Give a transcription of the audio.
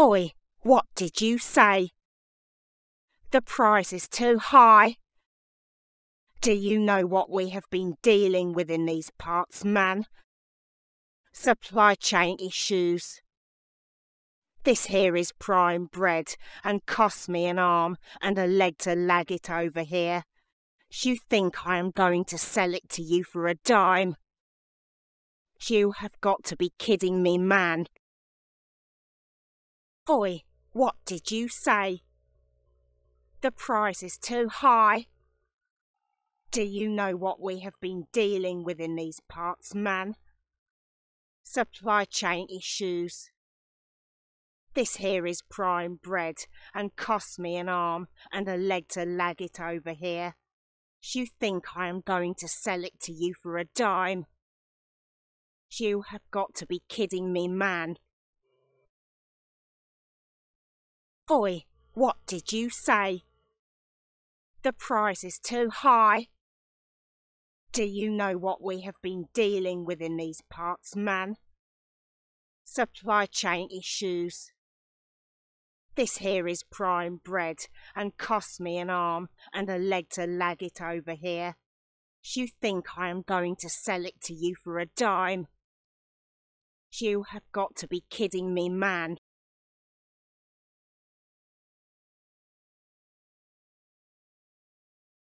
Oi, what did you say? The price is too high. Do you know what we have been dealing with in these parts, man? Supply chain issues. This here is prime bread and cost me an arm and a leg to lag it over here. You think I am going to sell it to you for a dime? You have got to be kidding me, man. Oi, what did you say? The price is too high. Do you know what we have been dealing with in these parts, man? Supply chain issues. This here is prime bread and cost me an arm and a leg to lag it over here. You think I am going to sell it to you for a dime? You have got to be kidding me, man. Oi, what did you say? The price is too high. Do you know what we have been dealing with in these parts, man? Supply chain issues. This here is prime bread and cost me an arm and a leg to lag it over here. You think I am going to sell it to you for a dime? You have got to be kidding me, man.